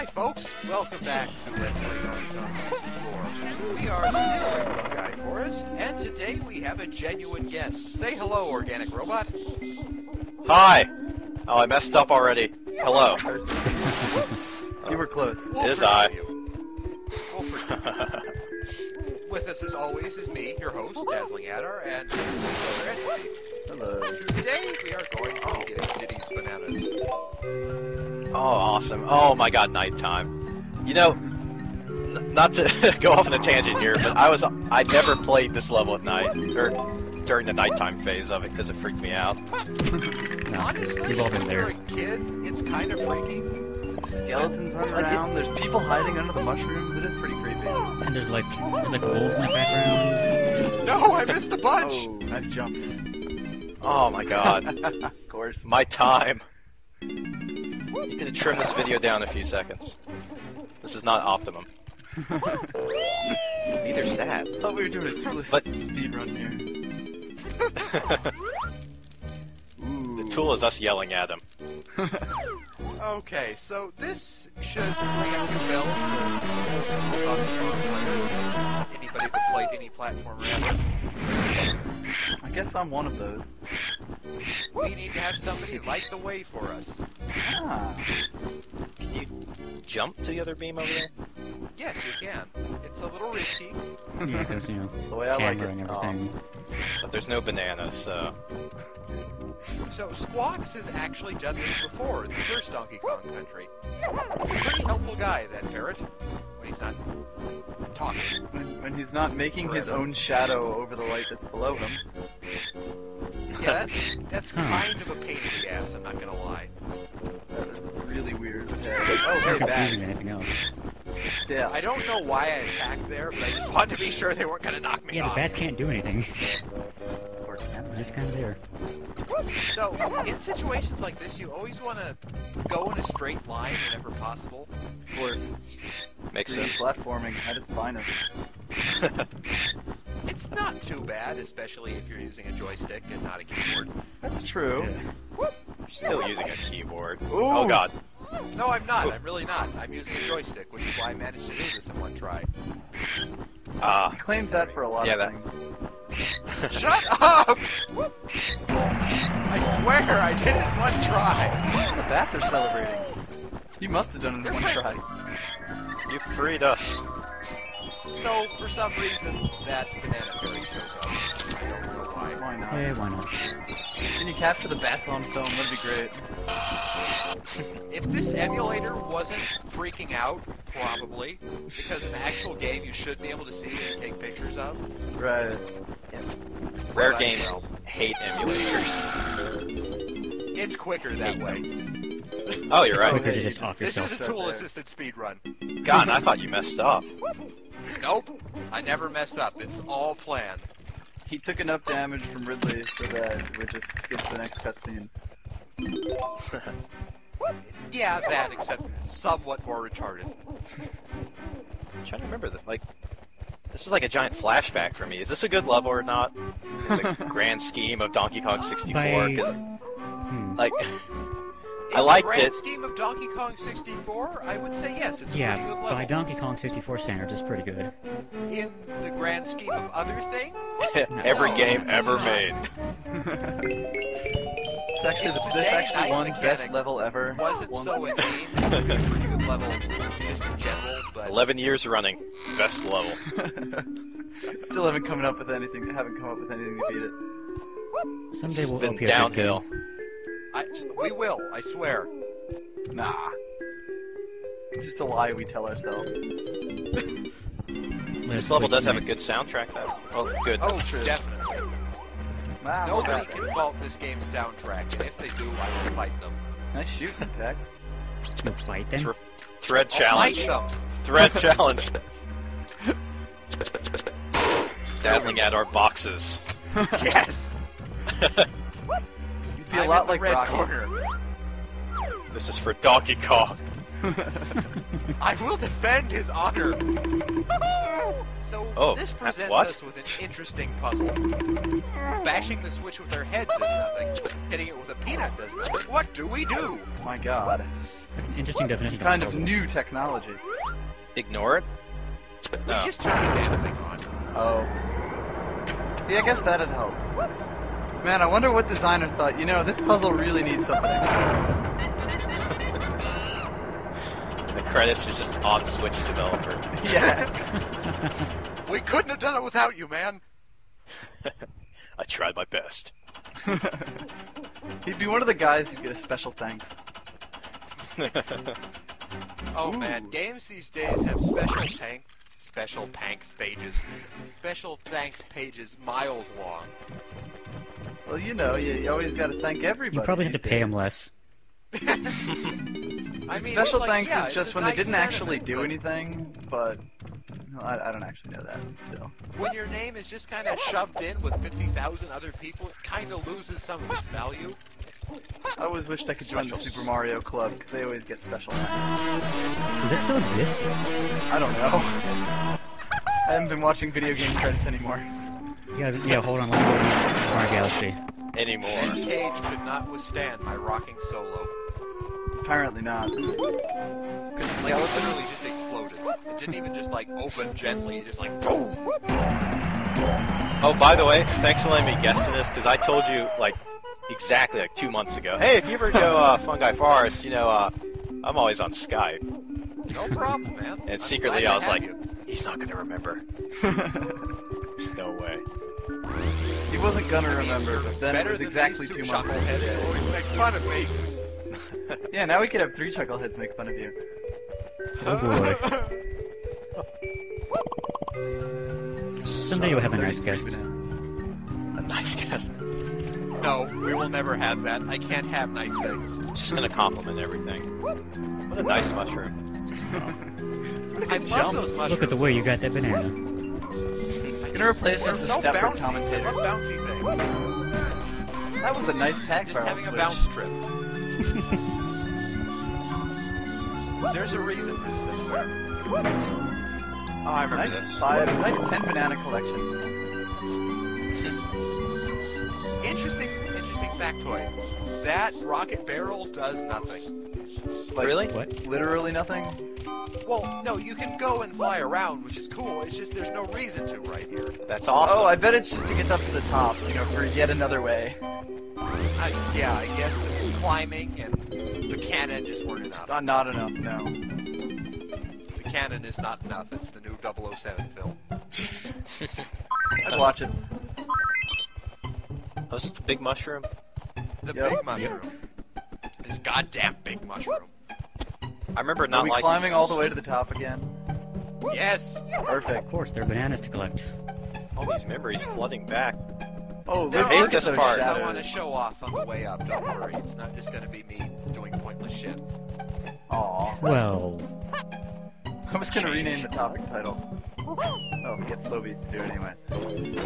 Hi folks, welcome back to Let's Play Donkey Kong 64. We are still at Fungi Forest, and today we have a genuine guest. Say hello, Organic Robot. Hi! Oh, I messed up already. Hello. You were close. We'll it is I. With us as always is me, your host, Dazzling Adder, and hello. Today we are going to be getting Diddy's bananas. Oh, awesome. Oh my god, nighttime. You know, not to go off on a tangent here, but I never played this level at night, or during the nighttime phase of it, because it freaked me out. Honestly, we've all been there. You're a kid, it's kind of freaky. Skeletons running around, there's people hiding under the mushrooms, it is pretty creepy. And there's like wolves in the background. No, I missed the bunch! Oh, nice jump. Oh my god. Of course. My time. You could trim this video down a few seconds. This is not optimum. Neither's that. I thought we were doing a tool-assisted speedrun here. The tool is us yelling at him. Okay, so this should ring a bell for anybody that played any platformer ever. I guess I'm one of those. We need to have somebody light the way for us. Ah. Can you jump to the other beam over there? Yes, you can. It's a little risky. Yeah, because, you know, it's the way I like it. Everything. But there's no banana, so... So, Squawks has actually done this before in the first Donkey Kong Country. He's a pretty helpful guy, that parrot. When he's not talking. When he's not making his own shadow over the light that's below him. Yeah, that's kind of a pain in the ass, I'm not gonna lie. That is really weird. Oh, they're back. Anything else. Yeah. I don't know why I attacked there, but I just wanted to be sure they weren't gonna knock me off. Yeah, the bats can't do anything. Of course not. They're just kind of there. So, in situations like this, you always want to go in a straight line whenever possible. Of course. Makes sense. Platforming at its finest. It's not too bad, especially if you're using a joystick and not a keyboard. That's true. Yeah. You're still using a keyboard. Ooh. Oh god. No, I'm not. I'm really not. I'm using a joystick, which is why I managed to do this in one try. He claims that for a lot of things. Shut up! I swear I did it in one try. The bats are celebrating. You must have done it in one try. You freed us. So, for some reason, that banana berry shows up. I don't know why. Why not? Hey, why not? Can you capture the bats on film? That'd be great. If this emulator wasn't freaking out, probably. Because in the actual game, you should be able to see it and take pictures of. Right. Yeah. Rare games hate emulators. It's quicker that way. Oh, you're right. Okay, just off this yourself. Is a tool-assisted speedrun. God, I thought you messed up. Nope, I never mess up. It's all planned. He took enough damage from Ridley so that we just skip to the next cutscene. Yeah, that, except somewhat more retarded. I'm trying to remember this. Like, this is like a giant flashback for me. Is this a good level or not? The grand scheme of Donkey Kong 64, because like. I liked it. In the grand scheme of Donkey Kong 64, I would say yes, it's a pretty good level. By Donkey Kong 64 standards, it's pretty good. In the grand scheme of other things? Every game ever made. It's actually this won best level ever. Wasn't so indeed. It's a pretty good level, just in general, but... 11 years running, best level. Still haven't come up with anything to beat it. Someday we'll be downhill. We will, I swear. Nah. It's just a lie we tell ourselves. This level does have a good soundtrack, though. Oh, good. Oh, true. Definitely. Wow, nobody can fault this game's soundtrack, and if they do, I will fight them. Nice shooting, Tex. You fight them? Thread challenge. Thread challenge. Dazzling at our boxes. Yes! Be a lot like Rocky. This is for Donkey Kong. I will defend his honor. So this presents us with an interesting puzzle. Bashing the switch with our head does nothing. Hitting it with a peanut does nothing. What do we do? Oh my god. That's an interesting definition. Kind of new technology. Ignore it? We just turned the damn thing on. Oh. Yeah, I guess that'd help. Man, I wonder what designer thought, you know, this puzzle really needs something extra. The credits is just on-switch developer. Yes! We couldn't have done it without you, man! I tried my best. He'd be one of the guys who'd get a special thanks. Oh, man, games these days have special thanks. Special thanks pages. Special thanks pages miles long. Well, you know, you always got to thank everybody. You probably had to pay him less. I mean, special thanks is just when they didn't actually do anything, but no, I don't actually know that still. When your name is just kind of shoved in with 50,000 other people, it kind of loses some of its value. I always wished I could join the Super Mario Club, because they always get special thanks. Does that still exist? I don't know. I haven't been watching video game credits anymore. Yeah, hold on, let me go to Super Mario Galaxy. Anymore. This cage could not withstand my rocking solo. Apparently not. It's like, it literally just exploded. It didn't even just, like, open gently, it just, like, boom! Oh, by the way, thanks for letting me guess in this, because I told you, like, exactly, like, 2 months ago, hey, if you ever go, Fungi Forest, you know, I'm always on Skype. No problem, man. And secretly I was like, he's not gonna remember. There's no way. He wasn't gonna remember, but then it was exactly 2 months ago. Make fun of me. Yeah, now we could have 3 chuckleheads make fun of you. Oh boy. Someday you'll have a nice guest. A nice guest? No, we will never have that. I can't have nice things. Just gonna compliment everything. What a nice mushroom. I love those mushrooms. Look at the way you got that banana. I'm gonna replace this with Stepford commentator. I love bouncy things. That was a nice tag bar on Switch. Just having a bounce trip. There's a reason for this, I swear. Oh, I remember this. Nice 10 banana collection. Interesting factoid. That rocket barrel does nothing. Like, really? What? Literally nothing? Well, no, you can go and fly around, which is cool. It's just there's no reason to right here. That's awesome. Oh, I bet it's just to get up to the top, you know, for yet another way. Yeah, I guess the climbing and the cannon just weren't enough. Not enough, no. The cannon is not enough. It's the new 007 film. I'd watch it. Oh, is this the big mushroom? The big mushroom. This goddamn big mushroom. I remember not liking it. Are we climbing all the way to the top again? Yes! Perfect. Of course, there are bananas to collect. All these memories flooding back. Oh, look at those shadows. I want to show off on the way up, don't worry. It's not just going to be me doing pointless shit. Aww. Well... I was going to rename the topic title. Oh, it gets Slowbeat to do it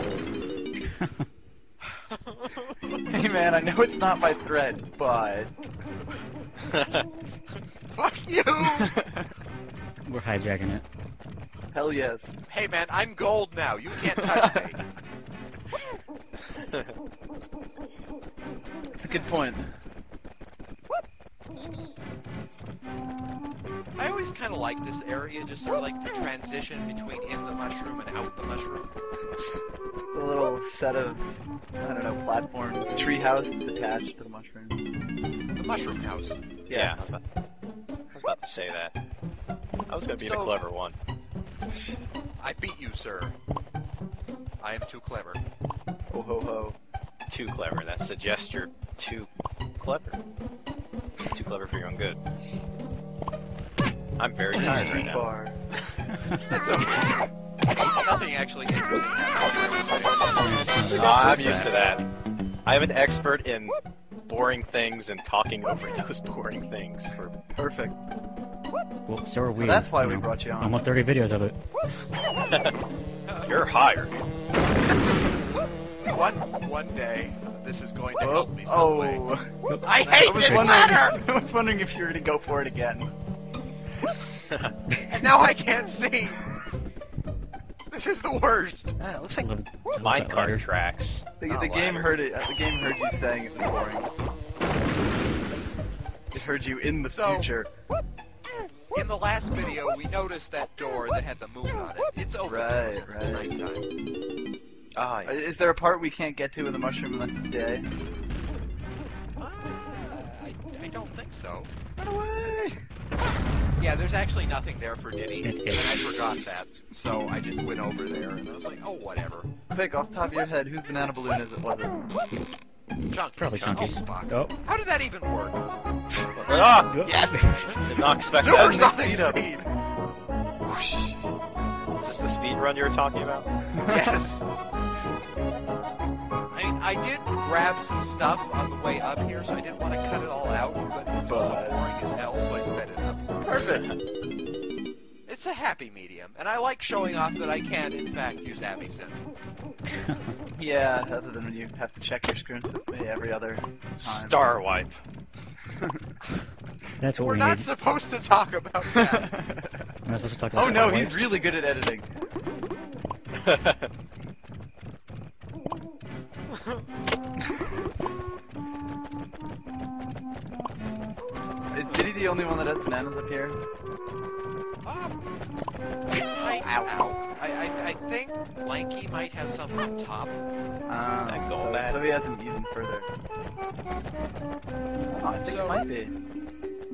anyway. Hey man, I know it's not my thread, but... Fuck you! We're hijacking it. Hell yes. Hey man, I'm gold now, you can't touch me. That's a good point. I always kind of like this area, just sort of like the transition between in the mushroom and out the mushroom. The little set of, I don't know, platform, the tree house that's attached to the mushroom. The mushroom house. Yes. Yeah, I was about to say that. I was going to be the clever one. I beat you, sir. I am too clever. Ho ho ho. Too clever, that suggests you're too clever. Too clever for your own good. I'm very tired right now. That's okay. Nothing actually interesting. I'm used to that. I'm an expert in boring things and talking over those boring things. For perfect. Well, so are we. Well, that's why we brought you on. Almost 30 videos of it. You're hired. One day. This is going to help me some way. I hate this ladder! I was wondering if you were going to go for it again. And now I can't see! This is the worst. It looks like minecart tracks. The game heard it. The game heard you saying it was boring. It heard you in the future. In the last video, we noticed that door that had the moon on it. It's open. Right, right. Nighttime. Oh, yeah. Is there a part we can't get to in the mushroom unless it's day? I don't think so. Run away! Yeah, there's actually nothing there for Diddy, and I forgot that, so I just went over there and I was like, oh, whatever. Pick off the top of your head, whose banana balloon is it? Was it? Chunky. Probably Chunky. Oh. How did that even work? Ah! Yes! Did not expect that in this speed-up. Is this the speed run you were talking about? Yes! I did grab some stuff on the way up here, so I didn't want to cut it all out, but it was also boring as hell, so I sped it up. Perfect. It's a happy medium, and I like showing off that I can, in fact, use AbbySim. Yeah, other than when you have to check your screens with me every other time. Star wipe. That's what we're not supposed to talk about that. We're not supposed to talk about that. Oh no, he's really good at editing. Is Diddy the only one that has bananas up here? I think Blanky might have something on top. So he hasn't even further. I think it might be.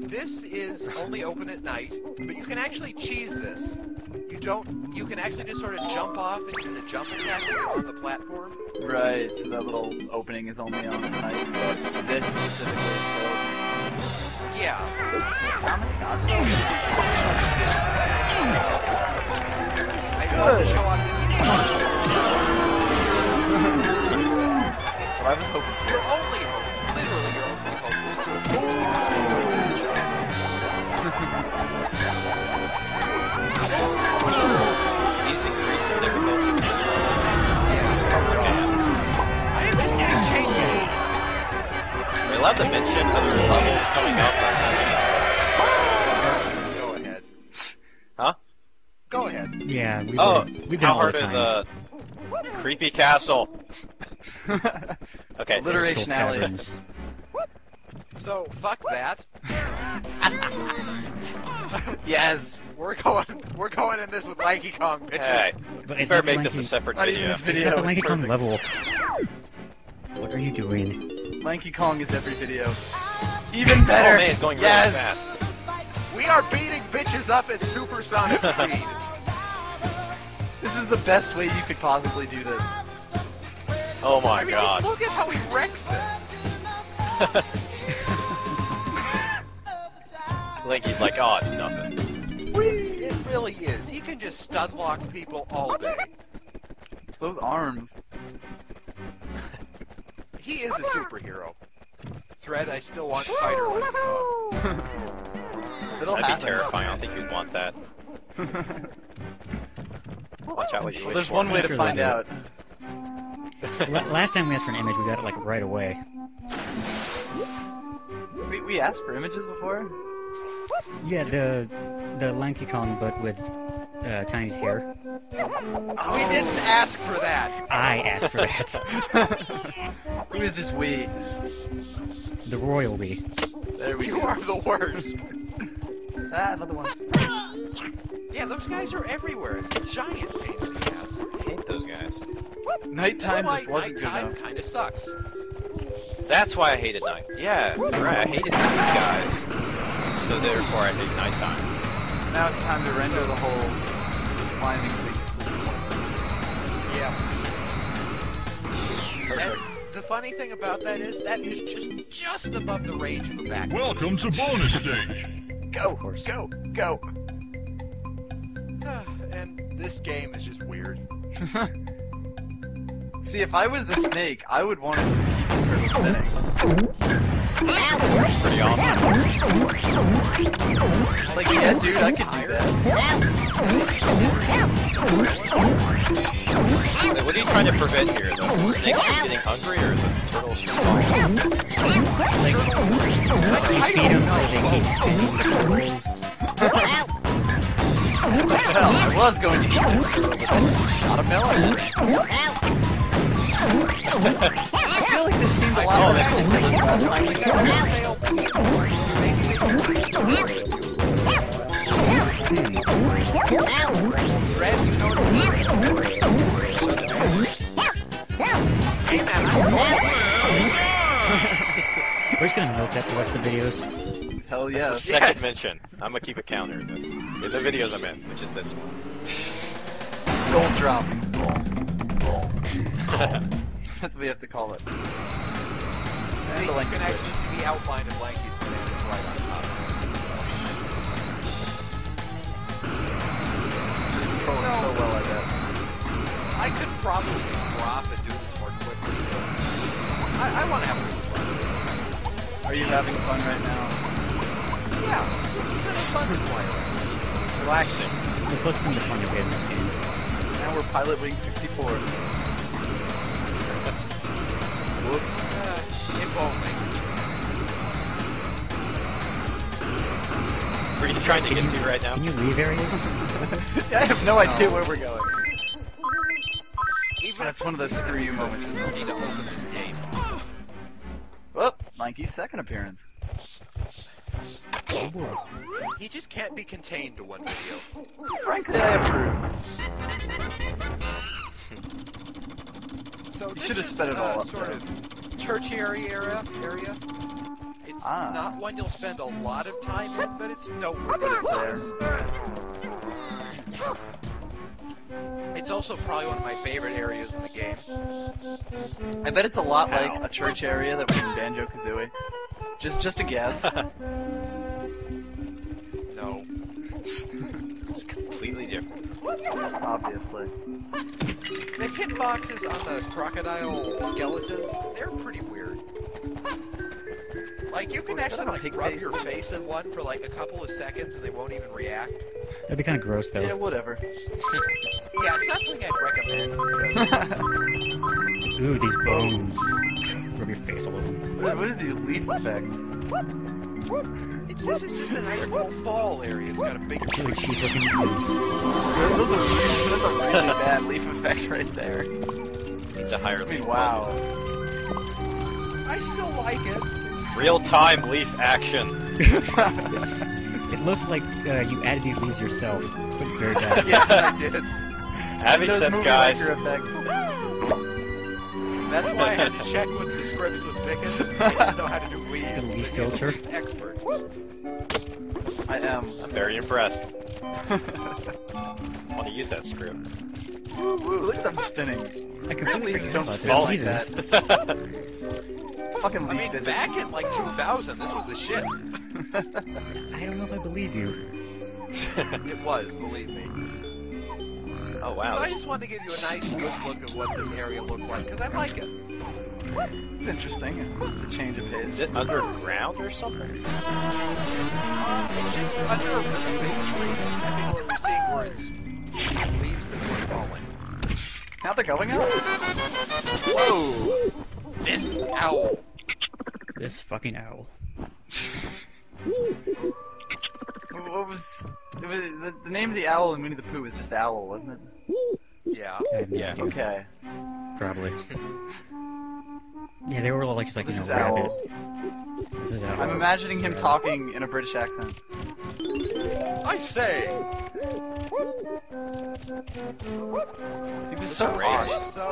This is only open at night, but you can actually cheese this. You can actually just sort of jump off and use a jump attack on the platform. Right, so that little opening is only on at night, but this specifically is for... Yeah. So I was hoping for. Your only hope, literally your only hope, is to oppose. He's increasing difficulty. Yeah. I am just gonna change it. We love to mention other levels coming up. Go ahead. Huh? Go ahead. Yeah. We've how hard are the creepy castle? Okay. Alliteration alley. So fuck that. Yes. We're going in this with Lanky Kong, bitches. Hey, but better make this a separate video. This video. The Lanky Kong level. What are you doing? Lanky Kong is every video. Even better! Oh, man, it's going really fast. We are beating bitches up at supersonic speed. This is the best way you could possibly do this. Oh my god. Just look at how he wrecks this. Lanky's like, oh, it's nothing. Whee! It really is. He can just stunlock people all day. It's those arms. He is a superhero. Thread, I still want Spider. That'd be terrifying. I don't think you'd want that. Watch out what you wish for. There's one way to find out. Last time we asked for an image, we got it like right away. We asked for images before? Yeah, the Lanky Kong, but with Tiny's hair. Oh, we didn't ask for that. I asked for that. Who is this we? The royal we. There we go. You are the worst. Another one. Yeah, those guys are everywhere. It's a giant pain in the ass. I hate those guys. Nighttime just wasn't good enough. Nighttime kind of sucks. That's why I hated night. Yeah, right. I hated these guys. So therefore, I hate nighttime. So now it's time to render the whole climbing thing. And the funny thing about that is just above the range of the back. Welcome to bonus stage. Go. And this game is just weird. See, if I was the snake, I would want to just keep the turtle spinning. That's pretty awesome. It's like, yeah, dude, I could do that. Wait, what are you trying to prevent here? The snakes from getting hungry, or the turtles from falling? Like, you feed them so they keep spinning the turtles. What the hell? was going to eat this girl, but then he shot a melon. I feel like this seemed a lot less ridiculous last time we saw it. We're just gonna note that for the rest of the videos. Hell yeah. That's the second mention. I'm gonna keep a counter in this. In the videos I'm in, which is this one. Gold drop. That's what we have to call it. See, the link actually be outlined in blanket right on top. This is just controlling so well I bet. I could probably drop and do this more quickly, but I wanna have fun. Are you having fun right now? Yeah, this is kind of fun to play. Relaxing. The closest thing to fun you'll get in this game. Now we're Pilot Wing 64. Whoops. Involving. Where are you trying to get to right now? Can you leave areas? I have no idea where we're going. Even that's one of those screw you moments is we need to open this game. Well, Lanky's second appearance. Oh, he just can't be contained to one video. Frankly, I approve. So you should have sped it all up. Sort of tertiary area. It's not one you'll spend a lot of time in, but it's nowhere. But it's there. It's also probably one of my favorite areas in the game. I bet it's a lot like a church area that was in Banjo Kazooie. Just a guess. No. It's completely different. Obviously. The hitboxes on the crocodile skeletons, they're pretty weird. Like, you can actually like, rub your face in one for like a couple of seconds and they won't even react. That'd be kind of gross though. Yeah, whatever. Yeah, it's not something I'd recommend. Ooh, these bones. Rub your face all over them. What is the leaf effect? This is just a nice little fall area. It's got a big really cheap looking leaves. That's a really bad leaf effect right there. It's a higher leaf. Wow. I still like it. Real-time leaf action. It looks like you added these leaves yourself. But very bad. Yes, I did. Abby said, guys. That's why I had to check what the script was picking. I didn't know how to do leaves. The leaf filter. Expert. I am. I'm very impressed. I want to use that script. Woo woo, look at them spinning. I completely leaves don't spin like that. Fucking leaf physics. Back in like 2000, this was the shit. I don't know if I believe you. It was, believe me. Oh wow. So I just wanted to give you a nice good look at what this area looked like, because I like it. It's interesting, it's a change of pace. Is it underground or something? It's just under a really big tree, I think we're seeing where it's leaves that were falling. Now they're going out? Whoa! This owl! This fucking owl. What was... It was the name of the owl in Winnie the Pooh was just Owl, wasn't it? Yeah. Yeah. Okay. Probably. Yeah, they were all like just like this rabbit. This is Owl. I'm imagining him talking in a British accent. I say. He was so racist. So.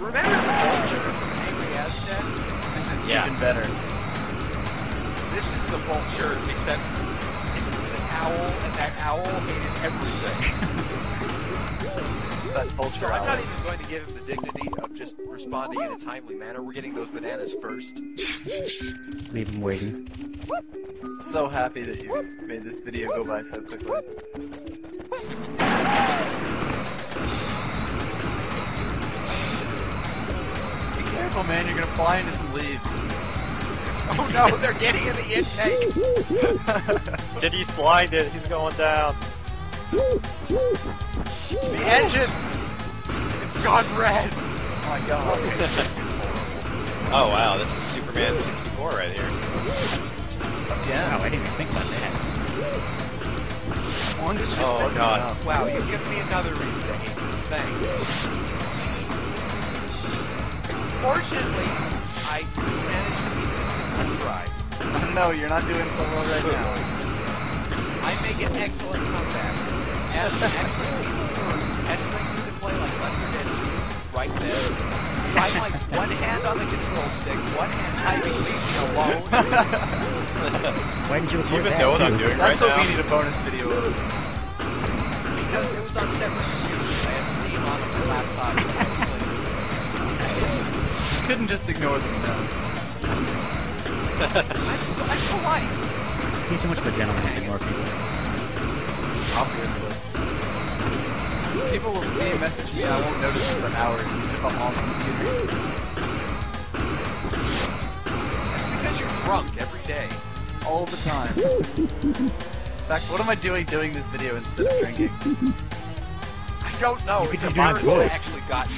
Remember the vulture from Angry Aztec? This is even better. This is the vulture, except. Owl, and that owl hated everything. That vulture owl. I'm not even going to give him the dignity of just responding in a timely manner. We're getting those bananas first. Leave him waiting. So happy that you made this video go by so quickly. Be careful, man. You're going to fly into some leaves. Oh no, they're getting in the intake! Diddy's blinded, he's going down. The engine! It's gone red! Oh my god. Oh wow, this is Superman 64 right here. Yeah, I didn't even think about that. One's just oh, God. Enough. Wow, you've given me another reason to hate this thing. Fortunately, I managed to beat this thing to try. No, you're not doing so well right now. I make an excellent comeback. Actually, you can play like Left 4 Dead 2 right there. So I'm like one hand on the control stick, one hand hiding me alone. When do you even know what I'm doing right now? That's what we need a bonus video of. Because it was on separate computers. I had Steam on my laptop. I couldn't just ignore them now. I'm polite. He's too much of a gentleman to ignore people. Obviously. People will Steam message me and I won't notice it for an hour, even if I'm on the computer. That's because you're drunk every day. All the time. In fact, what am I doing this video instead of drinking? I don't know, it's a virus that actually got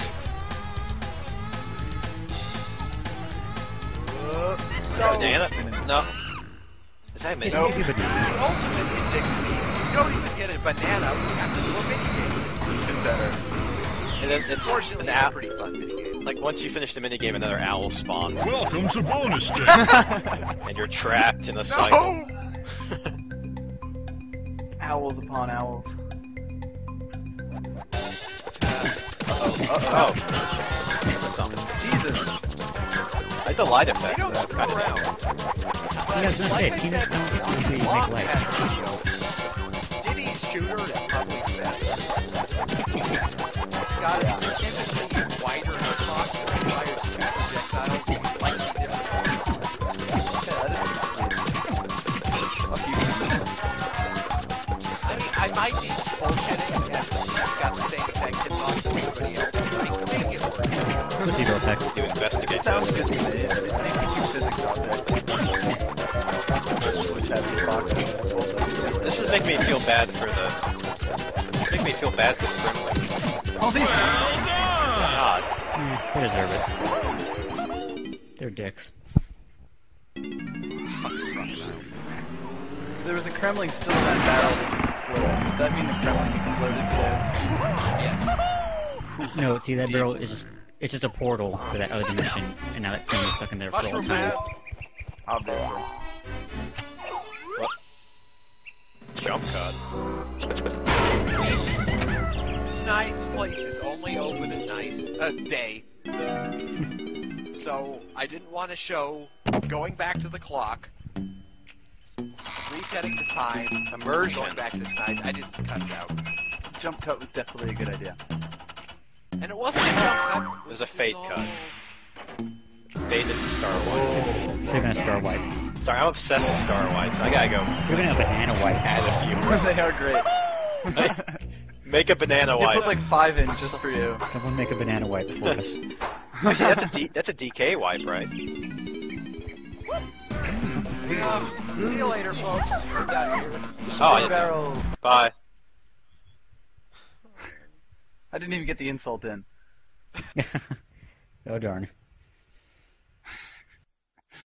me. No. Is that me? No. It's the ultimate indignity. You don't even get a banana, we have to do a mini game. Better. And then it's an owl. Pretty fun minigame. Like once you finish the minigame, another owl spawns. Welcome to bonus day. And you're trapped in a cycle. Owls upon owls. Uh oh. This is something. Jesus. I like the light effect. So that's kind of cool. You guys gonna say he just won't make lights. Diddy's shooter is probably the best. It's got a significantly wider hitbox than the entire projectile. It's slightly different. Yeah, that is pretty sweet. A few minutes. I mean, I might be bullshitting if I've got the same exact hitbox as everybody else. I mean, make it work. Let's see real quick. You investigate those. It makes two physics objects, which have hitboxes. This is making me feel bad for the Kremling. All these they deserve it. They're dicks. So there was a Kremling still in that barrel that just exploded. Does that mean the Kremling exploded too? Yeah. No, see that barrel is just—it's just a portal to that other dimension, and now that Kremling's stuck in there for all time. Obviously. What? Jump cut. Night's place is only open at night, day. So I didn't want to show going back to the clock, resetting the time, immersion, going back this night. I just cut it out. Jump cut was definitely a good idea. And it wasn't a jump cut. It was a fade cut. Fade into star wipes. So you're gonna star wipe. Sorry, I'm obsessed with star wipes. I gotta go. You're gonna have banana wipe. Add a few. They are great. Make a banana wipe. They put like 5 in just for you. Someone make a banana wipe for us. Actually, that's a DK wipe, right? See you later, folks. We're out here. Oh, barrels. Bye. I didn't even get the insult in. Oh darn.